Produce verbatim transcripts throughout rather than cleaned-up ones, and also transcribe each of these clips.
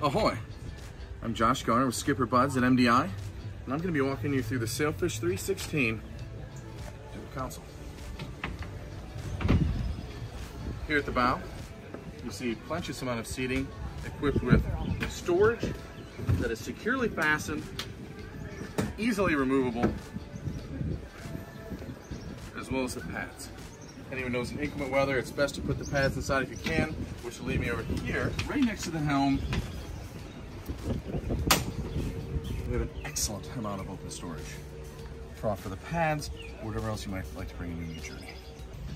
Ahoy! I'm Josh Garner with Skipper Buds at M D I, and I'm going to be walking you through the Sailfish three sixteen dual console. Here at the bow, you see plenteous amount of seating equipped with storage that is securely fastened, easily removable, as well as the pads. Anyone knows in inclement weather, it's best to put the pads inside if you can, which will lead me over here, right next to the helm. We have an excellent amount of open storage. Draw for the pads, whatever else you might like to bring in your journey.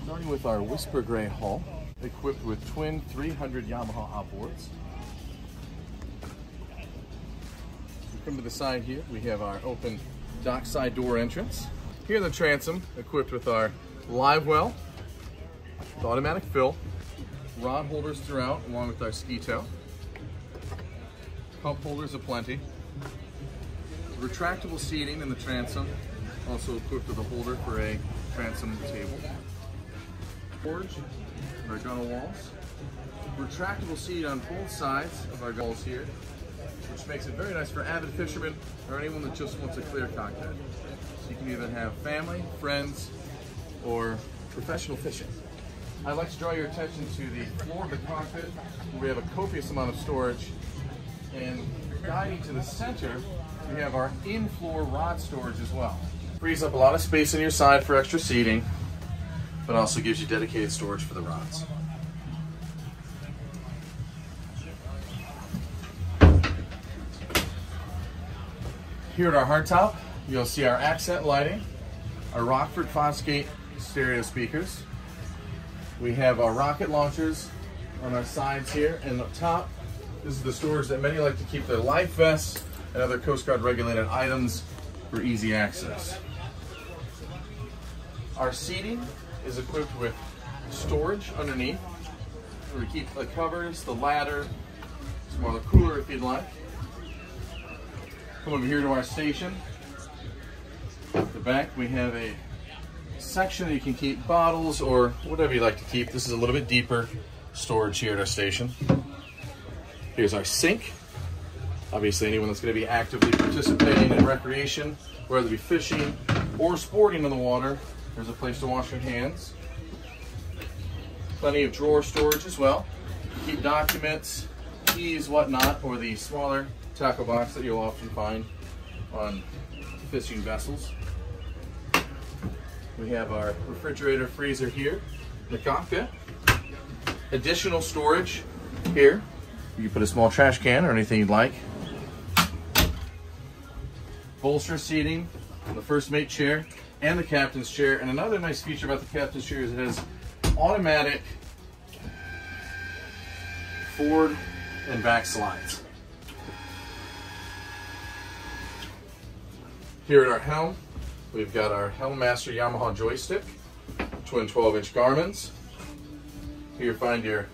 Starting with our Whisper Gray hull, equipped with twin three hundred Yamaha outboards. We come to the side here, we have our open dockside door entrance. Here in the transom, equipped with our live well, with automatic fill, rod holders throughout, along with our ski tow, pump holders aplenty, retractable seating in the transom, also equipped with a holder for a transom table, forge, our gunnel walls, retractable seat on both sides of our walls here, which makes it very nice for avid fishermen or anyone that just wants a clear cockpit. So you can either have family, friends, or professional fishing. I'd like to draw your attention to the floor of the cockpit, where we have a copious amount of storage, and guiding to the center, we have our in-floor rod storage as well. Frees up a lot of space on your side for extra seating, but also gives you dedicated storage for the rods. Here at our hardtop, you'll see our accent lighting, our Rockford Fosgate stereo speakers. We have our rocket launchers on our sides here, and up top, this is the storage that many like to keep their life vests and other Coast Guard regulated items for easy access. Our seating is equipped with storage underneath, where we keep the covers, the ladder, some more of the cooler if you'd like. Come over here to our station. At the back, we have a section that you can keep bottles or whatever you like to keep. This is a little bit deeper storage here at our station. Here's our sink. Obviously, anyone that's going to be actively participating in recreation, whether it be fishing or sporting in the water, there's a place to wash your hands. Plenty of drawer storage as well. You keep documents, keys, whatnot, or the smaller tackle box that you'll often find on fishing vessels. We have our refrigerator freezer here in the cockpit. Additional storage here. You can put a small trash can or anything you'd like. Bolster seating, the first mate chair, and the captain's chair. And another nice feature about the captain's chair is it has automatic forward and back slides. Here at our helm, we've got our Helm Master Yamaha joystick, twin twelve inch Garmins. Here you find your,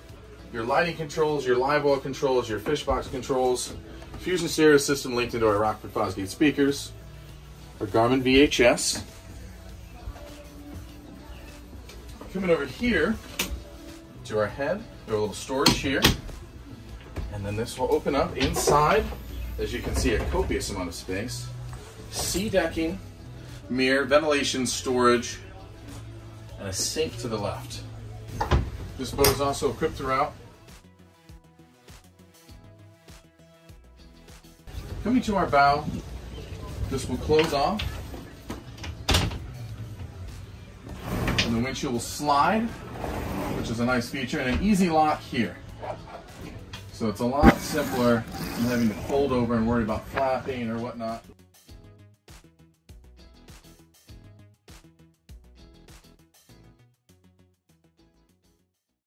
your lighting controls, your live well controls, your fish box controls, Fusion stereo system linked into our Rockford Fosgate speakers, our Garmin V H S. Coming over here to our head, we have a little storage here. And then this will open up inside, as you can see, a copious amount of space. Sea decking, mirror, ventilation, storage, and a sink to the left. This boat is also equipped throughout. Coming to our bow, this will close off, and the windshield will slide, which is a nice feature, and an easy lock here. So it's a lot simpler than having to fold over and worry about flapping or whatnot.